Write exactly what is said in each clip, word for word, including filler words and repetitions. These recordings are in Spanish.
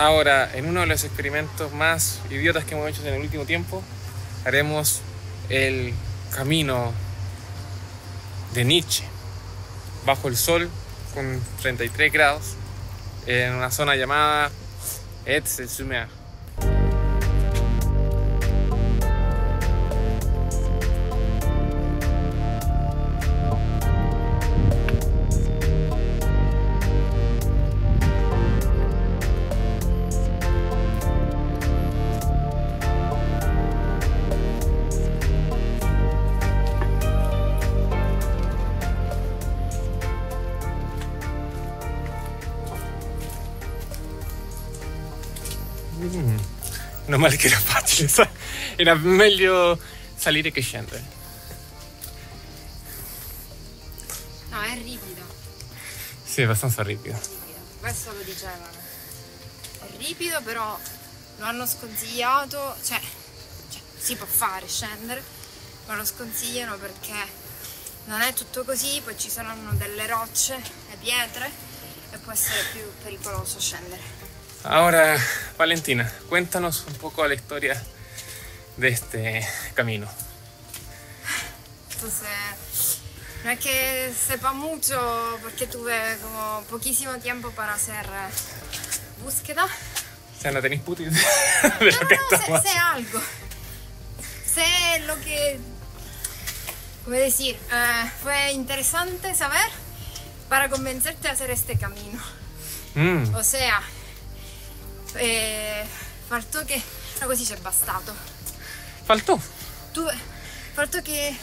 Ahora, en uno de los experimentos más idiotas que hemos hecho en el último tiempo, haremos el camino de Nietzsche bajo el sol con treinta y tres grados en una zona llamada Éze-sur-mer. No male che era facile, era meglio salire che scendere. No, è ripido. Sì, è abbastanza ripido. È ripido. Questo lo dicevano. È ripido, però lo hanno sconsigliato, cioè, cioè si può fare scendere, ma lo sconsigliano perché non è tutto così, poi ci saranno delle rocce e pietre e può essere più pericoloso scendere. Ahora, Valentina, cuéntanos un poco la historia de este camino. Entonces, no es que sepa mucho porque tuve como poquísimo tiempo para hacer búsqueda. O sea, no tenéis puta idea de lo que estamos haciendo. No, no, sé, sé algo. Sé lo que... ¿Cómo decir? Eh, fue interesante saber para convencerte a hacer este camino. Mm. O sea... Eh, faltó che no, così c'è bastato faltò tu faltò che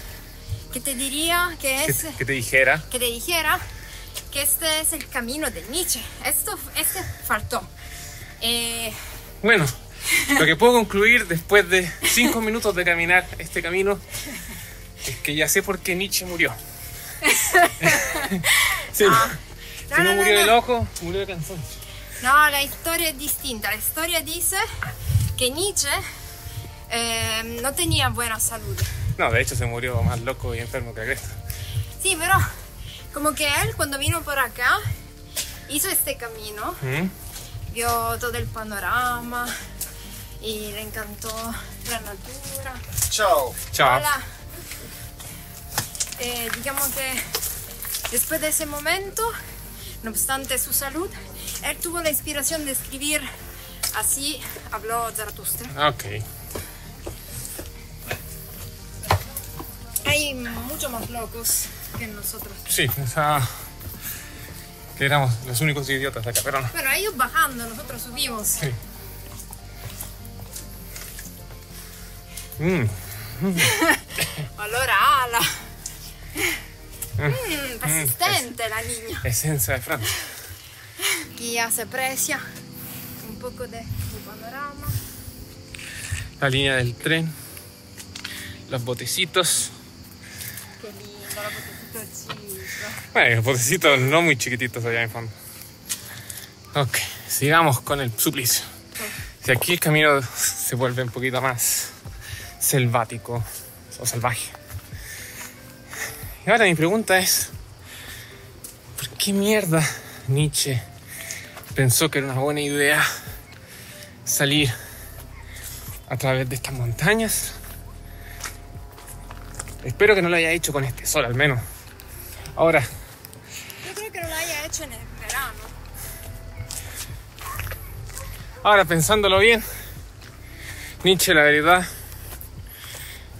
che ti diria che es che te dijera che te dijera che este es el camino de Nietzsche. Esto este faltó. Eh... Bueno, lo que puedo concluir después de cinco minutos de caminar este camino es que ya sé por qué Nietzsche murió. Si no, no, no, no murió no, no. de loco, murió de cansancio. No, la historia es distinta. La historia dice que Nietzsche eh, no tenía buena salud. No, de hecho se murió más loco y enfermo que Cristo. Sí, pero como que él cuando vino por acá, hizo este camino, ¿Mm? vio todo el panorama y le encantó la natura. Chao. Chao. Hola. Eh, digamos que después de ese momento, no obstante su salud, él tuvo la inspiración de escribir Así habló Zaratustra. Ok. Hay mucho más locos que nosotros. Sí, o sea, que éramos los únicos idiotas de acá, pero no. Bueno, ellos bajando, nosotros subimos. Sí. Mm. Olor a ala. Mm, resistente mm. la niña. Esencia de Francia. Aquí ya se aprecia un poco de panorama. La línea del tren, los botecitos. Qué lindo, los botecitos chiquitos. Bueno, los botecitos no muy chiquititos allá en fondo. Ok, sigamos con el suplicio. Si sí, aquí el camino se vuelve un poquito más selvático o salvaje. Y ahora mi pregunta es, ¿por qué mierda Nietzsche pensó que era una buena idea salir a través de estas montañas? Espero que no lo haya hecho con este sol, al menos. Ahora, yo creo que no lo haya hecho en el verano. Ahora, pensándolo bien, Nietzsche, la verdad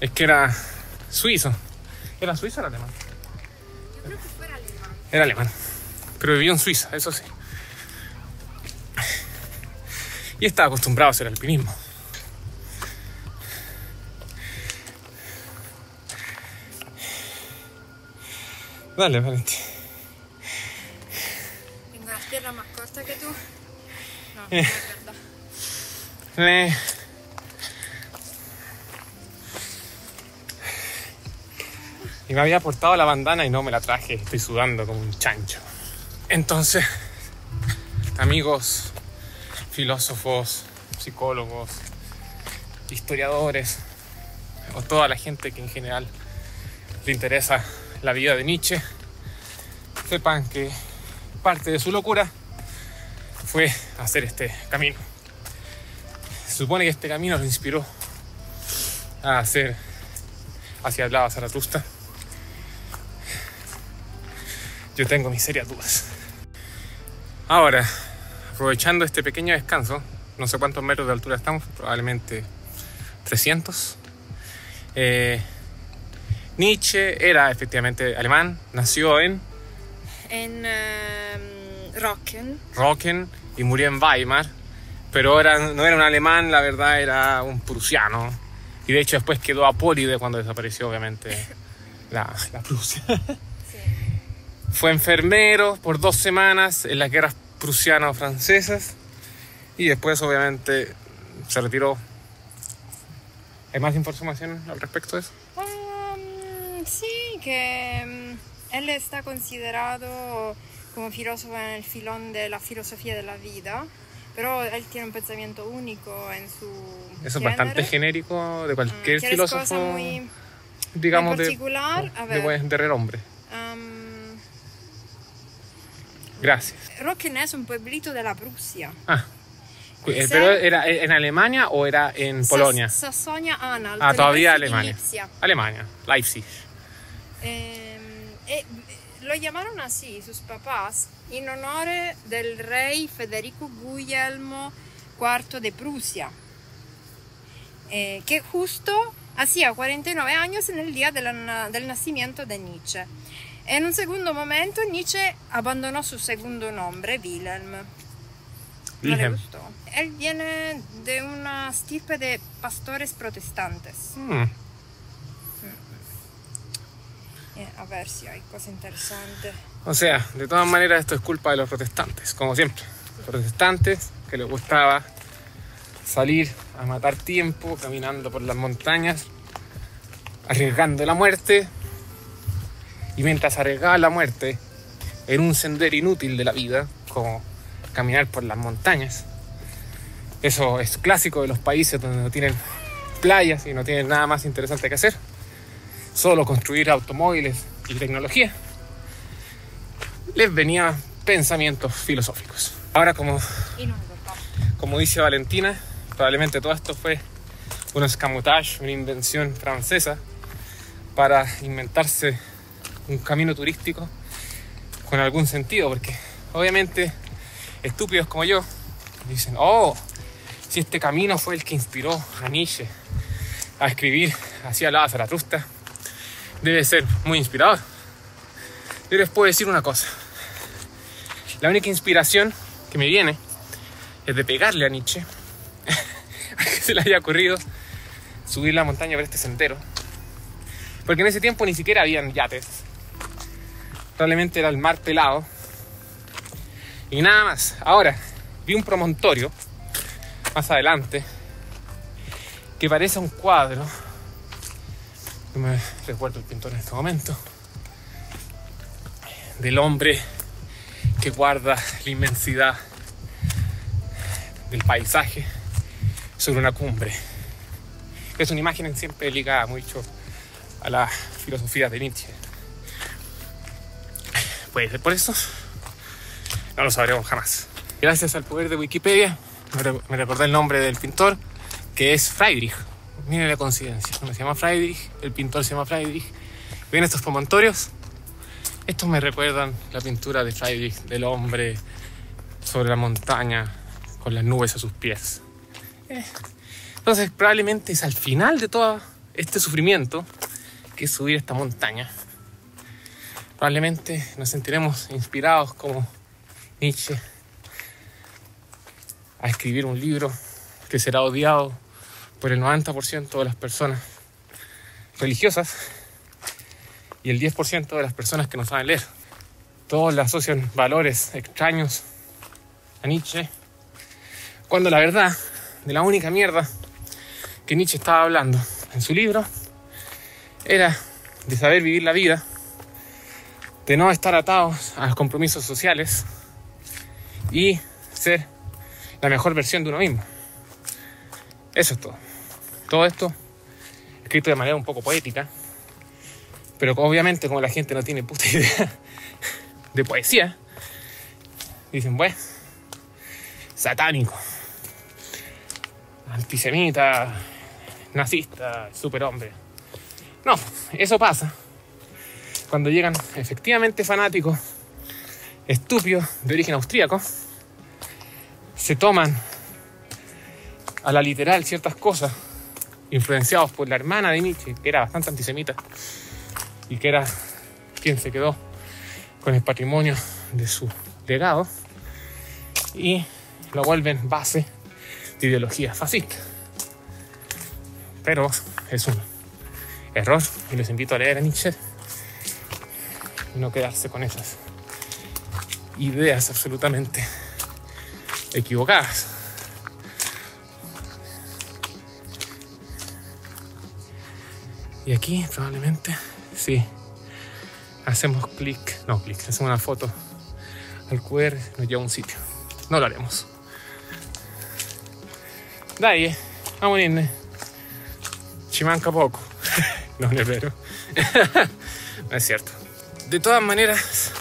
es que era suizo. ¿Era suizo o era alemán? Yo creo que fuera alemán. Era alemán. Pero vivió en Suiza, eso sí. Y estaba acostumbrado a hacer alpinismo. Dale, Valentín. Tengo las piernas más cortas que tú. No, eh. no es verdad. Eh. Y me había aportado la bandana y no me la traje. Estoy sudando como un chancho. Entonces, amigos, filósofos, psicólogos, historiadores o toda la gente que en general le interesa la vida de Nietzsche, sepan que parte de su locura fue hacer este camino. Se supone que este camino lo inspiró a hacer Así hablaba Zaratustra. Yo tengo mis serias dudas. Ahora, aprovechando este pequeño descanso, no sé cuántos metros de altura estamos, probablemente trescientos. Eh, Nietzsche era efectivamente alemán, nació en... En uh, Rocken. Rocken y murió en Weimar, pero era, no era un alemán, la verdad era un prusiano. Y de hecho después quedó apólide cuando desapareció obviamente la, la Prusia. Sí. Fue enfermero por dos semanas en las guerras prusiano-francesas y después obviamente se retiró. ¿Hay más información al respecto de eso? Um, sí, que um, él está considerado como filósofo en el filón de la filosofía de la vida, pero él tiene un pensamiento único en su Eso es bastante genérico de cualquier um, filósofo, cosa muy, digamos, muy particular. De, a ver, de, de renombre. Um, Gracias. Rocken es un pueblito de la Prusia. Ah. ¿Pero era en Alemania o era en Polonia? Sassonia-Anhalt. Ah, todavía Alemania. Alemania, Leipzig. Eh, eh, lo llamaron así sus papás en honor del rey Federico Guillermo cuarto de Prusia, eh, que justo hacía cuarenta y nueve años en el día de la, del nacimiento de Nietzsche. En un segundo momento Nietzsche abandonó su segundo nombre, Wilhelm. No le gustó. Él viene de una estirpe de pastores protestantes. Hmm. A ver si hay cosas interesantes. O sea, de todas maneras esto es culpa de los protestantes, como siempre. Los protestantes que les gustaba salir a matar tiempo, caminando por las montañas, arriesgando la muerte. Y mientras arriesgaba la muerte en un sendero inútil de la vida, como caminar por las montañas. Eso es clásico de los países donde no tienen playas y no tienen nada más interesante que hacer, solo construir automóviles y tecnología. Les venían pensamientos filosóficos. Ahora, como, como dice Valentina, probablemente todo esto fue un escamotage, una invención francesa para inventarse un camino turístico con algún sentido, porque obviamente estúpidos como yo dicen: oh, si este camino fue el que inspiró a Nietzsche a escribir Así hablaba Zaratustra, debe ser muy inspirador. Yo les puedo decir una cosa: la única inspiración que me viene es de pegarle a Nietzsche a que se le haya ocurrido subir la montaña por este sendero, porque en ese tiempo ni siquiera habían yates, probablemente era el mar pelado y nada más. Ahora, vi un promontorio más adelante que parece un cuadro, no me recuerdo el pintor en este momento, del hombre que guarda la inmensidad del paisaje sobre una cumbre. Es una imagen siempre ligada mucho a la filosofía de Nietzsche. Puede ser por eso. No lo sabremos jamás. Gracias al poder de Wikipedia, me recordé el nombre del pintor, que es Friedrich. Miren la coincidencia. Se llama Friedrich, el pintor se llama Friedrich. ¿Ven estos promontorios? Estos me recuerdan la pintura de Friedrich, del hombre sobre la montaña, con las nubes a sus pies. Entonces, probablemente es al final de todo este sufrimiento, que es subir esta montaña. Probablemente nos sentiremos inspirados como Nietzsche a escribir un libro que será odiado por el noventa por ciento de las personas religiosas y el diez por ciento de las personas que no saben leer. Todos le asocian valores extraños a Nietzsche, cuando la verdad de la única mierda que Nietzsche estaba hablando en su libro era de saber vivir la vida, de no estar atados a los compromisos sociales y ser la mejor versión de uno mismo. Eso es todo. Todo esto escrito de manera un poco poética, pero obviamente como la gente no tiene puta idea de poesía, dicen, bueno, satánico, antisemita, nazista, superhombre. No, eso pasa cuando llegan efectivamente fanáticos, estúpidos, de origen austríaco, se toman a la literal ciertas cosas, influenciados por la hermana de Nietzsche, que era bastante antisemita, y que era quien se quedó con el patrimonio de su legado, y lo vuelven base de ideología fascista. Pero es un error, y les invito a leer a Nietzsche, no quedarse con esas ideas absolutamente equivocadas. Y aquí probablemente sí hacemos clic, no clic, hacemos una foto al cu erre, nos lleva a un sitio. No lo haremos. Dai, vamos in. Ci manca poco. No, no es vero. No es cierto. De todas maneras,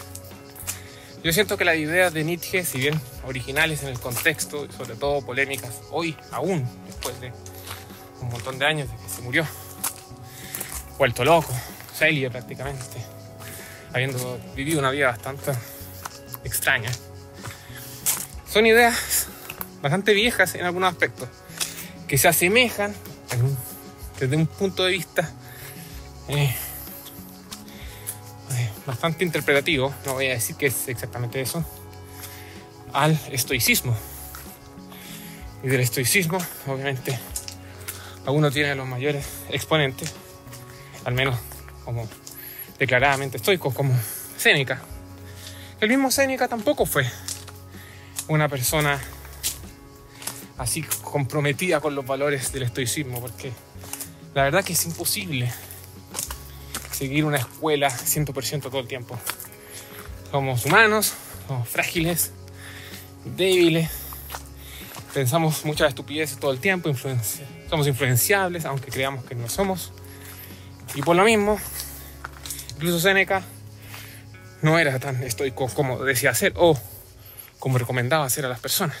yo siento que las ideas de Nietzsche, si bien originales en el contexto, y sobre todo polémicas hoy, aún después de un montón de años de que se murió, vuelto loco, célibe prácticamente, habiendo vivido una vida bastante extraña, son ideas bastante viejas en algunos aspectos, que se asemejan en un, desde un punto de vista eh, bastante interpretativo, no voy a decir que es exactamente eso, al estoicismo. Y del estoicismo, obviamente, alguno tiene los mayores exponentes, al menos como declaradamente estoicos, como Séneca. El mismo Séneca tampoco fue una persona así comprometida con los valores del estoicismo, porque la verdad que es imposible seguir una escuela cien por ciento todo el tiempo. Somos humanos, somos frágiles, débiles, pensamos muchas estupideces todo el tiempo, influencia, somos influenciables, aunque creamos que no somos. Y por lo mismo, incluso Séneca no era tan estoico como decía ser o como recomendaba hacer a las personas.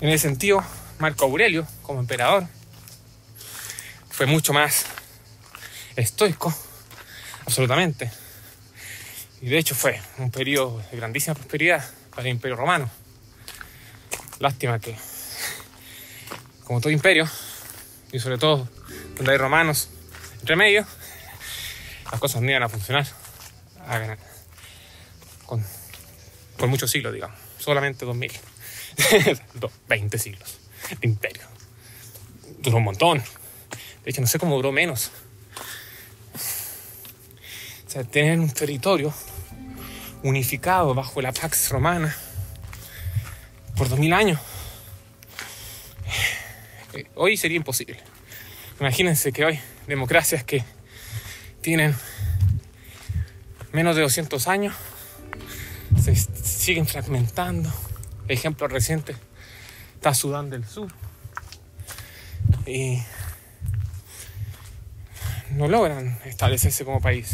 En ese sentido, Marco Aurelio, como emperador, fue mucho más estoico, absolutamente. Y de hecho fue un periodo de grandísima prosperidad para el Imperio Romano. Lástima que, como todo imperio, y sobre todo donde hay romanos entre medio, las cosas no iban a funcionar a ganar. Con, con muchos siglos, digamos. Solamente dos mil. veinte siglos de imperio. Duró un montón. De hecho, no sé cómo duró menos. O sea, tener un territorio unificado bajo la Pax Romana por dos mil años. Hoy sería imposible. Imagínense que hoy democracias que tienen menos de doscientos años se siguen fragmentando. Ejemplo reciente está Sudán del Sur. Y no logran establecerse como país.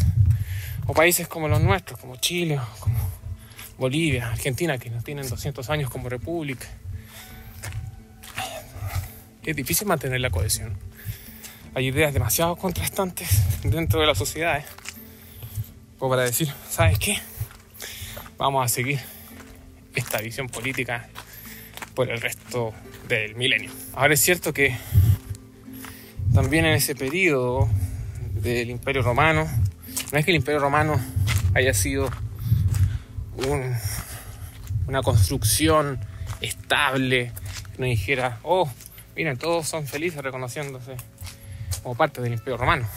O países como los nuestros, como Chile, como Bolivia, Argentina, que no tienen doscientos años como república. Es difícil mantener la cohesión. Hay ideas demasiado contrastantes dentro de las sociedades, como para decir, ¿sabes qué? Vamos a seguir esta visión política por el resto del milenio. Ahora es cierto que también en ese periodo del Imperio Romano, no es que el Imperio Romano haya sido un, una construcción estable que nos dijera, oh, miren, todos son felices reconociéndose como parte del Imperio Romano.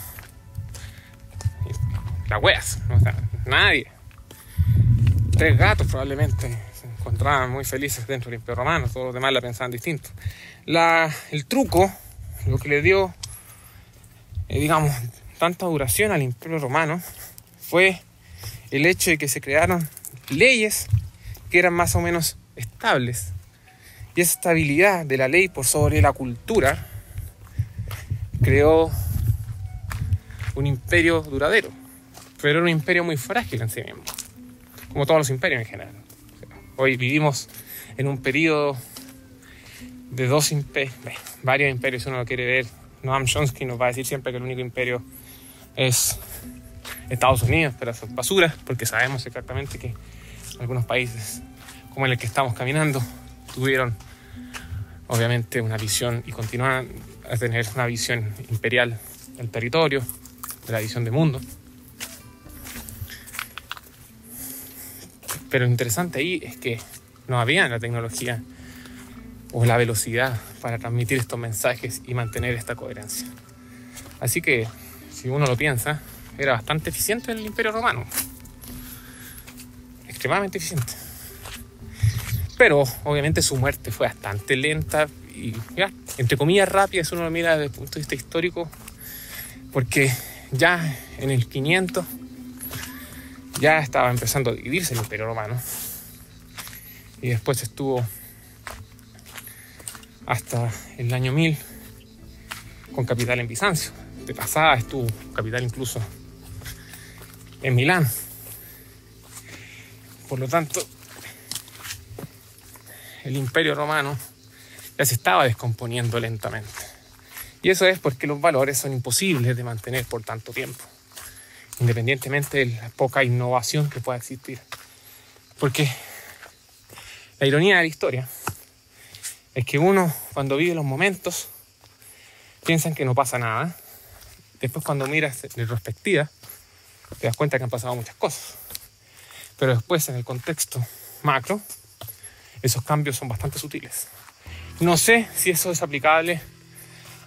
Las weas, no está nadie. Tres gatos probablemente se encontraban muy felices dentro del Imperio Romano, todos los demás la pensaban distinto. La, el truco, lo que le dio, eh, digamos, tanta duración al Imperio Romano fue el hecho de que se crearon leyes que eran más o menos estables. Y esa estabilidad de la ley por sobre la cultura creó un imperio duradero, pero era un imperio muy frágil en sí mismo. como todos los imperios en general. Hoy vivimos en un periodo de dos imperios, varios imperios, uno lo quiere ver. Noam Chomsky nos va a decir siempre que el único imperio es Estados Unidos, pero eso es basura, porque sabemos exactamente que algunos países, como en el que estamos caminando, tuvieron obviamente una visión y continúan a tener una visión imperial del territorio, de la visión del mundo. Pero lo interesante ahí es que no había la tecnología o la velocidad para transmitir estos mensajes y mantener esta coherencia. Así que, si uno lo piensa, era bastante eficiente el Imperio Romano. Extremadamente eficiente. Pero, obviamente, su muerte fue bastante lenta y, ya, entre comillas, rápida, si uno lo mira desde el punto de vista histórico, porque ya en el quinientos ya estaba empezando a dividirse el Imperio Romano. Y después estuvo hasta el año mil con capital en Bizancio. De pasada estuvo capital incluso en Milán. Por lo tanto, el Imperio Romano ya se estaba descomponiendo lentamente. Y eso es porque los valores son imposibles de mantener por tanto tiempo, independientemente de la poca innovación que pueda existir. Porque la ironía de la historia es que uno, cuando vive los momentos, piensan que no pasa nada. Después, cuando miras en retrospectiva, te das cuenta que han pasado muchas cosas. Pero después, en el contexto macro, esos cambios son bastante sutiles. No sé si eso es aplicable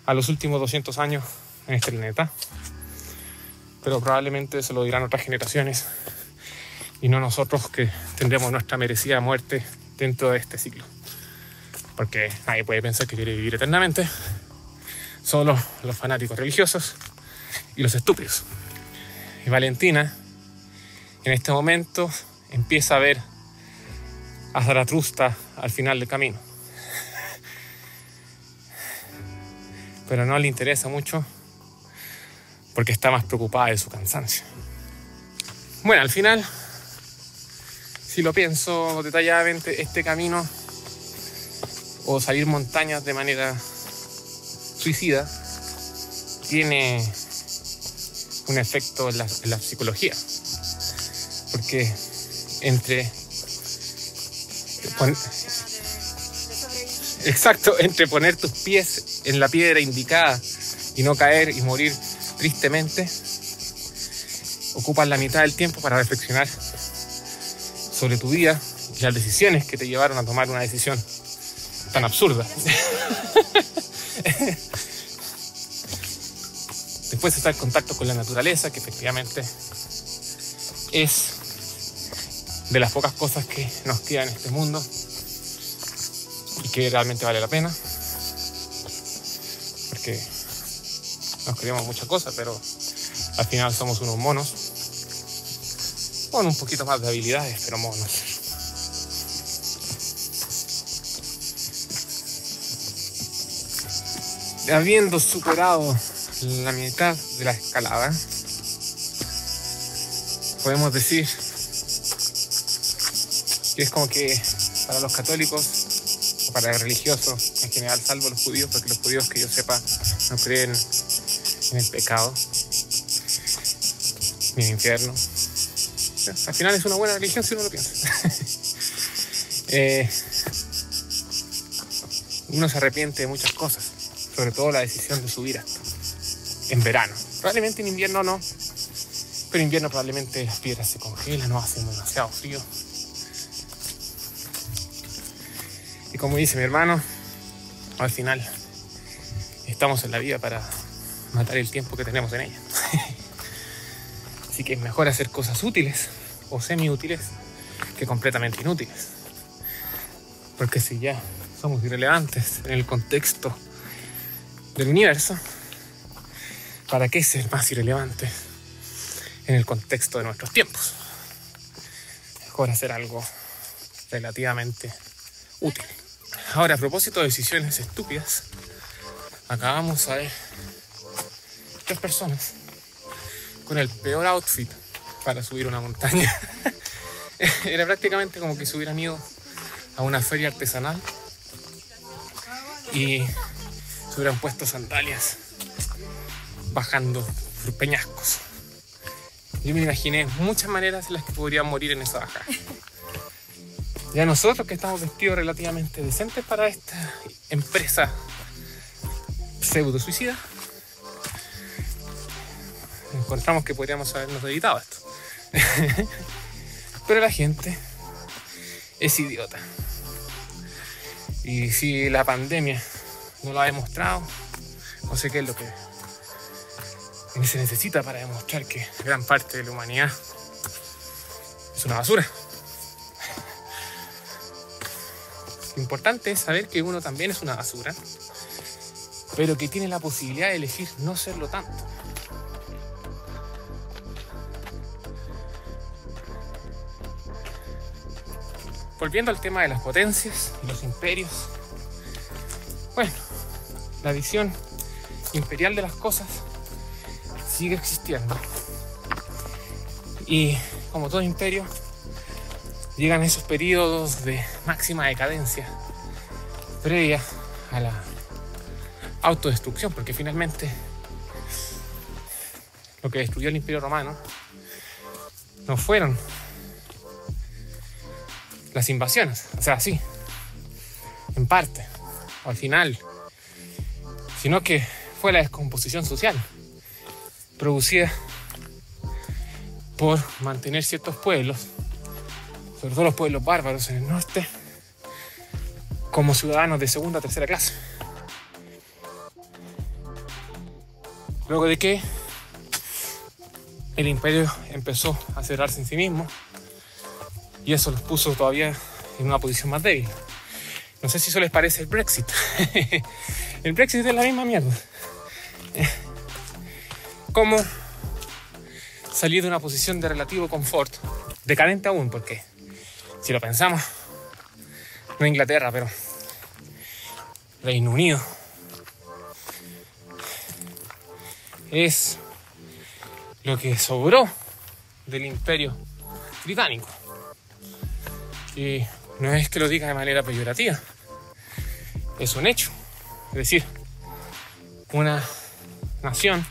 a los últimos doscientos años en este planeta, pero probablemente se lo dirán otras generaciones y no nosotros, que tendremos nuestra merecida muerte dentro de este ciclo. Porque nadie puede pensar que quiere vivir eternamente, solo los fanáticos religiosos y los estúpidos. Y Valentina, en este momento, empieza a ver a Zaratustra al final del camino. Pero no le interesa mucho porque está más preocupada de su cansancio. Bueno, al final, si lo pienso detalladamente, este camino o salir montañas de manera suicida tiene un efecto en la, en la psicología, porque entre pon, exacto entre poner tus pies en la piedra indicada y no caer y morir tristemente, ocupas la mitad del tiempo para reflexionar sobre tu vida y las decisiones que te llevaron a tomar una decisión tan absurda. Después está el contacto con la naturaleza, que efectivamente es de las pocas cosas que nos queda en este mundo y que realmente vale la pena, porque nos queremos muchas cosas, pero al final somos unos monos con un poquito más de habilidades, pero monos. Habiendo superado la mitad de la escalada, podemos decir que es como que para los católicos o para los religiosos en general, salvo los judíos, porque los judíos que yo sepa no creen en el pecado ni en el infierno. Al final es una buena religión si uno lo piensa. eh, uno se arrepiente de muchas cosas, sobre todo la decisión de subir hasta en verano. Probablemente en invierno no, pero en invierno probablemente las piedras se congelan, no hace demasiado frío. Y como dice mi hermano, al final estamos en la vida para matar el tiempo que tenemos en ella. Así que es mejor hacer cosas útiles o semi-útiles que completamente inútiles. Porque si ya somos irrelevantes en el contexto del universo, ¿para qué ser más irrelevante en el contexto de nuestros tiempos? Mejor hacer algo relativamente útil. Ahora, a propósito de decisiones estúpidas, acabamos a ver tres personas con el peor outfit para subir una montaña Era prácticamente como que se hubieran ido a una feria artesanal y se hubieran puesto sandalias bajando por peñascos. Yo me imaginé muchas maneras en las que podrían morir en esa bajada. Ya nosotros, que estamos vestidos relativamente decentes para esta empresa pseudo suicida, encontramos que podríamos habernos evitado esto. Pero la gente es idiota. Y si la pandemia no lo ha demostrado, no sé qué es lo que se necesita para demostrar que gran parte de la humanidad es una basura. Lo importante es saber que uno también es una basura, pero que tiene la posibilidad de elegir no serlo tanto. Volviendo al tema de las potencias y los imperios, bueno, la visión imperial de las cosas sigue existiendo. Y como todo imperio, llegan esos periodos de máxima decadencia previa a la autodestrucción, porque finalmente lo que destruyó el Imperio Romano no fueron las invasiones, o sea, sí, en parte, o al final, sino que fue la descomposición social producida por mantener ciertos pueblos, sobre todo los pueblos bárbaros en el norte, como ciudadanos de segunda o tercera clase. Luego de que el imperio empezó a cerrarse en sí mismo, y eso los puso todavía en una posición más débil. No sé si eso les parece el Brexit. El Brexit es la misma mierda. ¿Cómo salir de una posición de relativo confort? Decadente aún, porque si lo pensamos, no Inglaterra, pero Reino Unido es lo que sobró del imperio británico. Y no es que lo diga de manera peyorativa, es un hecho. Es decir, una nación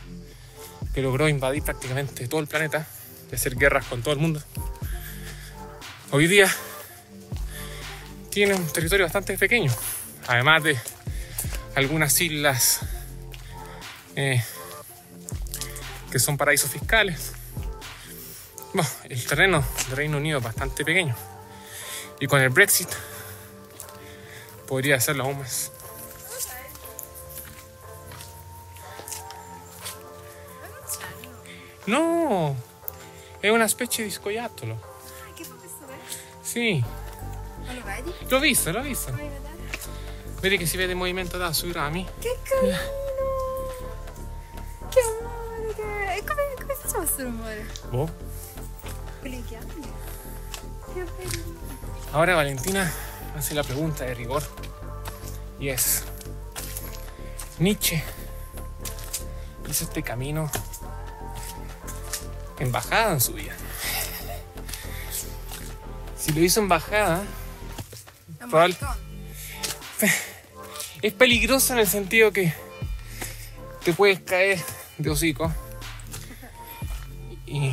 que logró invadir prácticamente todo el planeta, de hacer guerras con todo el mundo, hoy día tiene un territorio bastante pequeño, además de algunas islas eh, que son paraísos fiscales. Bueno, el terreno del Reino Unido es bastante pequeño. Y con el Brexit podría hacerlo aún más. No, es una specie di scoiattolo. Ah, che fa questo verso? Sì. Ma lo vedi? L'ho visto, l'ho visto. Vai, vedi che si vede il movimento da sui rami? Che carino! Che amore! E come, come facciamo questo rumore? Boh. Quelli che hanno. Che bello. Ahora Valentina hace la pregunta de rigor, y es: ¿Nietzsche hizo este camino en bajada en su vida? Si lo hizo en bajada, probable, es peligroso en el sentido que te puedes caer de hocico y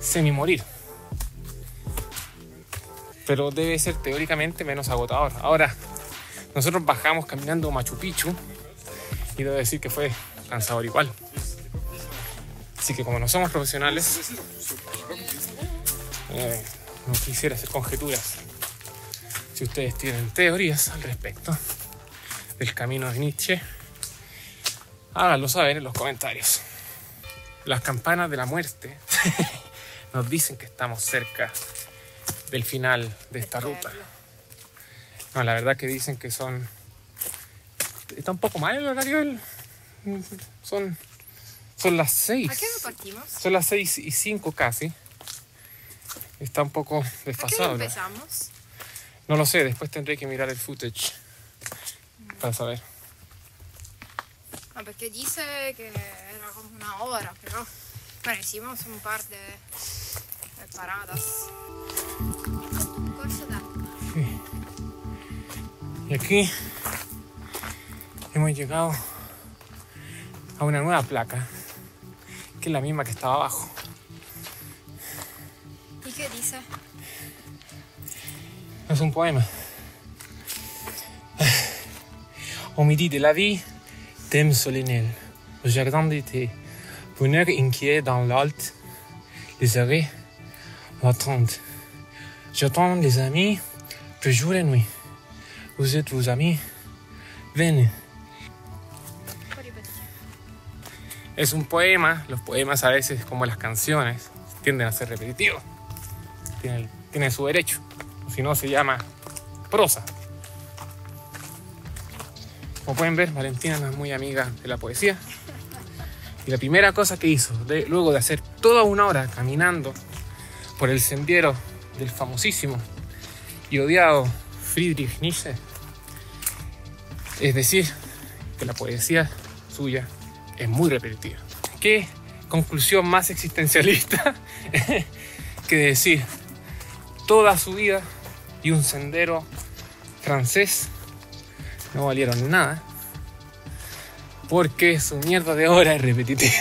semi morir. Pero debe ser teóricamente menos agotador. Ahora, nosotros bajamos caminando Machu Picchu y debo decir que fue cansador igual. Así que como no somos profesionales, eh, no quisiera hacer conjeturas. Si ustedes tienen teorías al respecto del camino de Nietzsche, háganlo saber en los comentarios. Las campanas de la muerte nos dicen que estamos cerca del final de esta ruta. No, la verdad que dicen que son... Está un poco mal el horario. El... Son... Son las seis. ¿A qué hora partimos? Son las seis y cinco casi. Está un poco desfasado. ¿A qué hora empezamos? No lo sé, después tendré que mirar el footage para saber. No, porque dice que era como una hora, pero... Bueno, hicimos un par de... preparadas. Sí. Y aquí hemos llegado a una nueva placa, que es la misma que estaba abajo. ¿Y qué dice? Es un poema. Au midi de la vie, thème solennel, au jardin d'été, bonheur inquiet dans l'Alte, les arrêts, l'attente. J'attends les amis, de jour et nuit. Vous êtes vos amis, venez. Es un poema. Los poemas a veces, como las canciones, tienden a ser repetitivos. Tiene, tiene su derecho. Si no, se llama prosa. Como pueden ver, Valentina no es muy amiga de la poesía. Y la primera cosa que hizo, de, luego de hacer toda una hora caminando por el sendero del famosísimo y odiado Friedrich Nietzsche, es decir, que la poesía suya es muy repetitiva. ¿Qué conclusión más existencialista que decir toda su vida y un sendero francés no valieron nada porque su mierda de obra es repetitiva?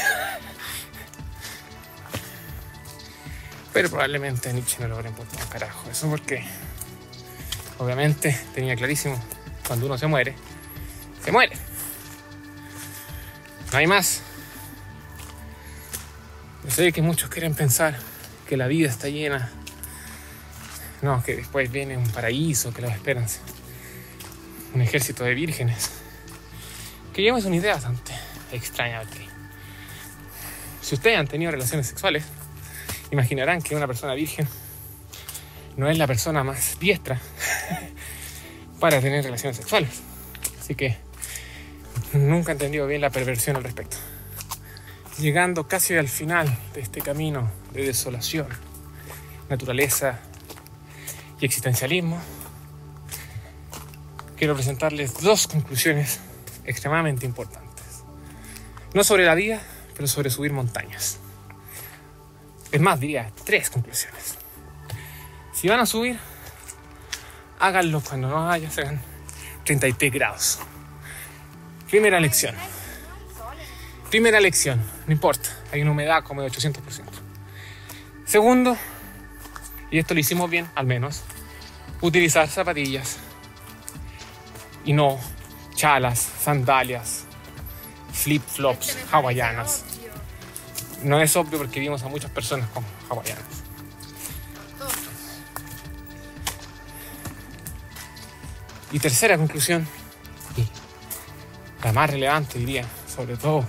Pero probablemente a Nietzsche no lo habrá importado un carajo eso, porque obviamente tenía clarísimo: cuando uno se muere, se muere. No hay más. Yo sé que muchos quieren pensar que la vida está llena, no, que después viene un paraíso que los esperan, un ejército de vírgenes, que ya es una idea bastante extraña, porque si ustedes han tenido relaciones sexuales, imaginarán que una persona virgen no es la persona más diestra para tener relaciones sexuales. Así que nunca he entendido bien la perversión al respecto. Llegando casi al final de este camino de desolación, naturaleza y existencialismo, quiero presentarles dos conclusiones extremadamente importantes. No sobre la vida, pero sobre subir montañas. Es más, diría tres conclusiones. Si van a subir, háganlo cuando no haya treinta y tres grados. Primera lección. Primera lección. No importa. Hay una humedad como de ochocientos por ciento. Segundo, y esto lo hicimos bien, al menos, utilizar zapatillas y no chalas, sandalias, flip-flops, hawaianas. No es obvio porque vimos a muchas personas con hawaianas. Y tercera conclusión, la más relevante, diría, sobre todo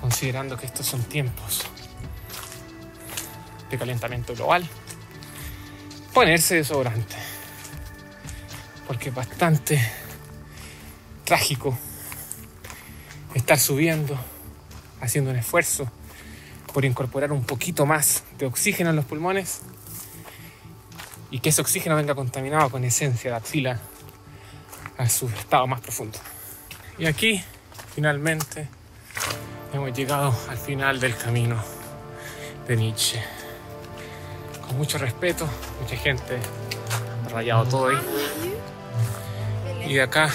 considerando que estos son tiempos de calentamiento global: ponerse desodorante, porque es bastante trágico estar subiendo, haciendo un esfuerzo por incorporar un poquito más de oxígeno en los pulmones, y que ese oxígeno venga contaminado con esencia de axila a su estado más profundo. Y aquí, finalmente, hemos llegado al final del camino de Nietzsche. Con mucho respeto, mucha gente ha rayado todo ahí. Y de acá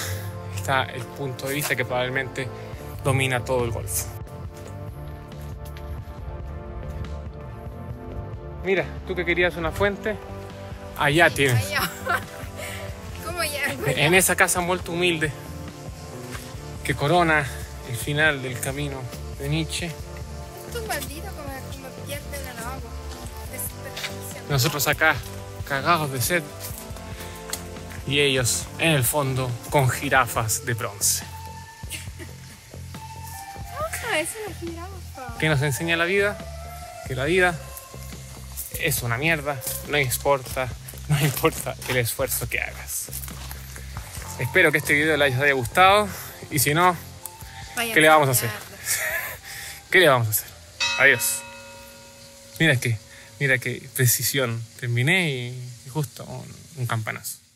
está el punto de vista que probablemente domina todo el golfo. Mira, tú que querías una fuente, allá tienes. ¿Cómo ya? En esa casa muy humilde, que corona el final del camino de Nietzsche. Un bandido como, como pierde en el agua. Nosotros acá, cagados de sed, y ellos en el fondo con jirafas de bronce. Ah, es una jirafa. ¿Qué nos enseña la vida? Que la vida es una mierda, no importa, no importa el esfuerzo que hagas. Espero que este video les haya gustado. Y si no, Vaya ¿qué le vamos a hacer? ¿Qué le vamos a hacer? Adiós. Mira que, mira que precisión. Terminé y justo un, un campanazo.